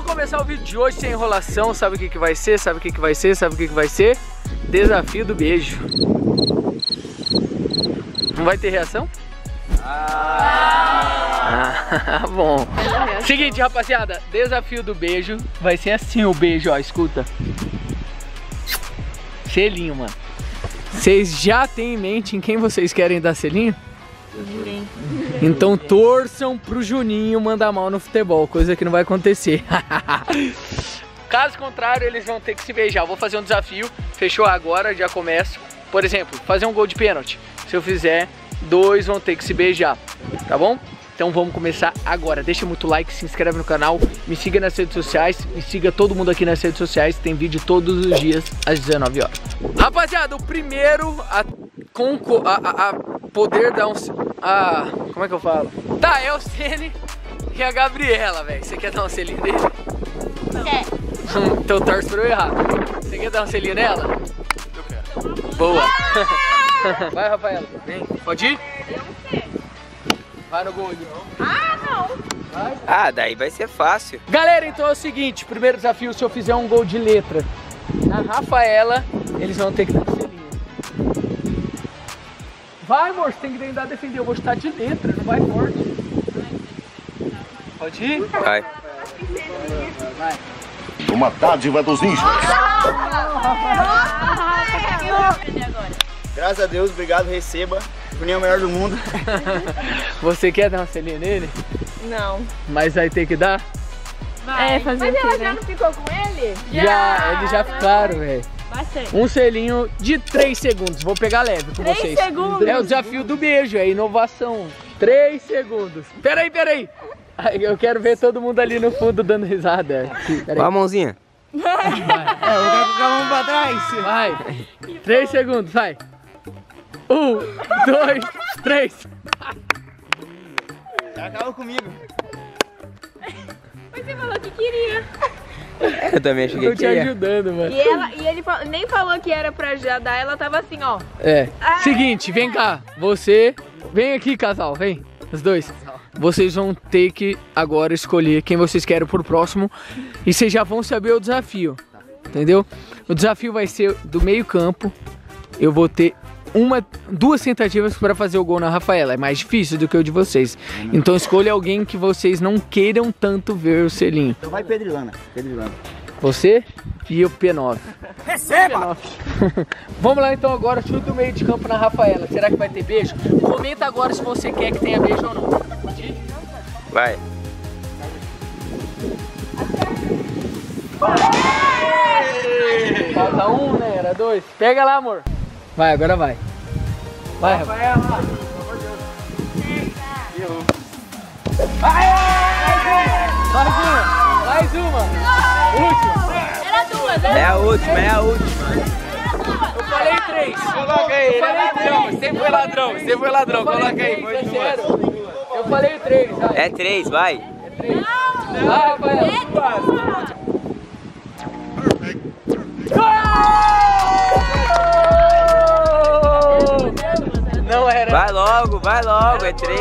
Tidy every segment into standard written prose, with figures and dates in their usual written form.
vamos começar o vídeo de hoje sem enrolação. Sabe o que que vai ser? Desafio do beijo. Não vai ter reação? Ah, bom. Seguinte, rapaziada, desafio do beijo vai ser assim o beijo, ó, escuta. Selinho, mano. Vocês já têm em mente em quem vocês querem dar selinho? Ninguém. Então torçam pro Juninho mandar mal no futebol, coisa que não vai acontecer. Caso contrário, eles vão ter que se beijar. Eu vou fazer um desafio, fechou agora, já começo. Por exemplo, fazer um gol de pênalti. Se eu fizer, dois vão ter que se beijar, tá bom? Então vamos começar agora. Deixa muito like, se inscreve no canal, me siga nas redes sociais, me siga todo mundo aqui nas redes sociais. Tem vídeo todos os dias às 19 horas. Rapaziada, o primeiro a poder dar um... como é que eu falo? Tá, é o Sene e a Gabriela, velho. Você quer dar um selinho dele? Não. É. Então torce pra eu errar. Você quer dar um selinho nela? Eu quero. Boa. Vai, Raffaela. Vem. Pode ir? Eu quero. Vai no gol. Ah, não. Vai. Ah, daí vai ser fácil. Galera, então é o seguinte. Primeiro desafio, se eu fizer um gol de letra na Raffaela, eles vão ter que dar selinho. Vai, amor. Você tem que tentar defender. Eu vou chutar de letra. Não vai forte. Pode ir? Vai. Vai. Uma dádiva dos ninjas. Graças a Deus. Obrigado. Receba. Juninho é o melhor do mundo. Você quer dar uma selinha nele? Não. Mas aí tem que dar? Vai. É, fazer. Mas ela já não ficou com ele? Já. Eles já ficaram, velho. Um selinho de 3 segundos. Vou pegar leve com vocês. 3 segundos? É o desafio do beijo, é inovação. 3 segundos. Peraí. Eu quero ver todo mundo ali no fundo dando risada. Vai a mãozinha. Vai. Eu quero ficar a mão pra trás. Vai. 3 segundos, vai. 1, 2, 3. Já acabou comigo. Mas você falou que queria. Eu também achei que queria. Tô te ajudando, mano. E ele nem falou que era pra já dar, ela tava assim, ó. É. Ai, seguinte, vem cá. Você... Vem aqui, casal, vem. Os dois. Vocês vão ter que agora escolher quem vocês querem pro próximo. E vocês já vão saber o desafio. Entendeu? O desafio vai ser do meio campo. Eu vou ter... duas tentativas para fazer o gol na Raffaela. É mais difícil do que o de vocês. Então escolha alguém que vocês não queiram tanto ver o selinho. Então vai Pedro e Lana. Você e o P9. Receba! P9. Vamos lá então agora, chuta o meio de campo na Raffaela. Será que vai ter beijo? Comenta agora se você quer que tenha beijo ou não. Pode ir? Vai. Falta um, né? Era 2. Pega lá, amor. Vai, agora vai. Vai, Raffaela. Mais uma. Última. Era duas, né? É a última. Eu falei 3. Coloca aí. Eu falei 3. Você foi ladrão. Coloca aí. Eu falei 3. É 3, vai. É 3. Não. Vai, Raffaela. Vai logo, é 3.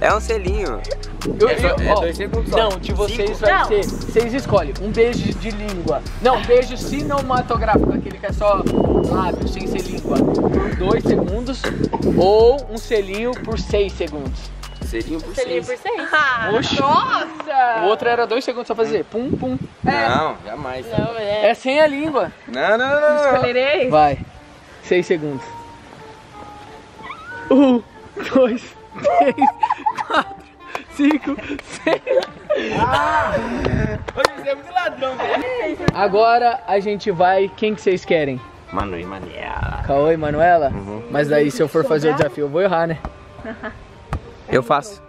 É um selinho. É 2 segundos. Não, de vocês 5. Vai ser. Vocês escolhem um beijo de língua. Não, beijo cinematográfico, aquele que é só lábio, sem ser língua, por 2 segundos. Ou um selinho por 6 segundos. Selinho por 6. Oxe. Nossa! O outro era 2 segundos só pra fazer. Pum, pum. É. Não, jamais. Não, é sem a língua. Não. Escolherei. Vai. 6 segundos. 1, 2, 3, 4, 5, 6. Hoje é muito ladrão, velho. Agora a gente vai. Quem que vocês querem? Manu e Manuela. Cauê e Manuela? Uhum. Mas daí se eu for fazer o desafio eu vou errar, né? Eu faço.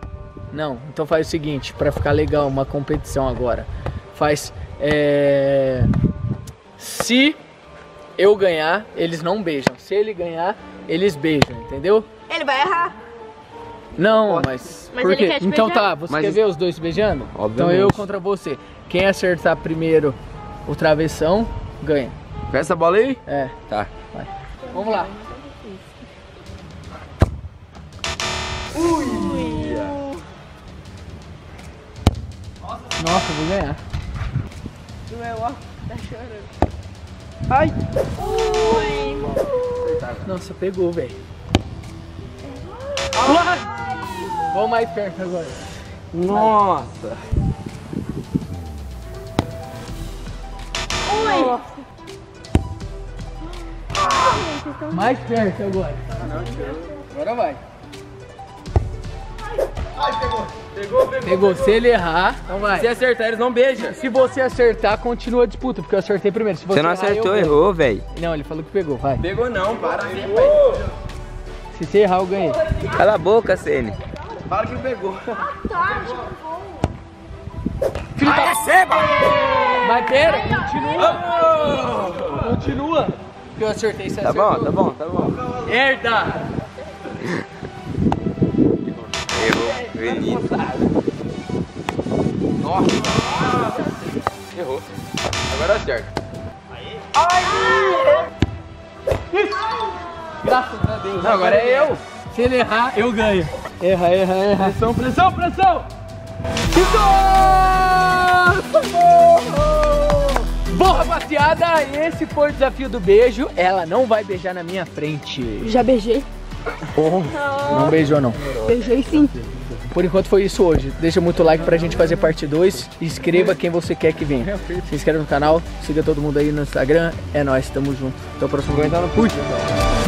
Não, então faz o seguinte, pra ficar legal, uma competição agora. Faz. Se eu ganhar, eles não beijam. Se ele ganhar, eles beijam, entendeu? Ele vai errar. Não, mas por quê? Ele quer te então beijar. Tá, você quer ver os dois se beijando? Obviamente. Então eu contra você. Quem acertar primeiro o travessão, ganha. Com essa bola aí? É. Tá. Vai. Vamos lá. Ui! Nossa, vou ganhar. Não é, ó, tá chorando. Ai! Ui. Nossa, pegou, velho. Vamos mais perto agora. Nossa! Ui. Nossa. Mais perto agora. Agora vai. Ai, pegou. Pegou. Se ele errar, então vai. Se acertar, eles não beijam. Se você acertar, continua a disputa, porque eu acertei primeiro. Se você não errar, acertou, errou, velho. Não, ele falou que pegou, vai. Pegou não, para. Pegou. Se você errar, eu ganhei. Cala a boca, Ceni. Para que pegou. Ah, tá, filho da seba! Bateram? Continua. Continua. Porque eu acertei, você acertou. Tá bom, tá bom, tá bom. Herda! Errou. Nossa! Errou. Agora acerta. Aí! Graças a Deus. Não, agora é eu. Se ele errar, eu ganho. Erra, erra, erra. Pressão, pressão, pressão! Bom, rapaziada, esse foi o desafio do beijo. Ela não vai beijar na minha frente. Já beijei. Oh, não beijou não. Beijei sim. Por enquanto foi isso hoje. Deixa muito like pra gente fazer parte 2. Inscreva quem você quer que venha. Se inscreve no canal, siga todo mundo aí no Instagram. É nóis, tamo junto. Até o próximo vídeo. Fui.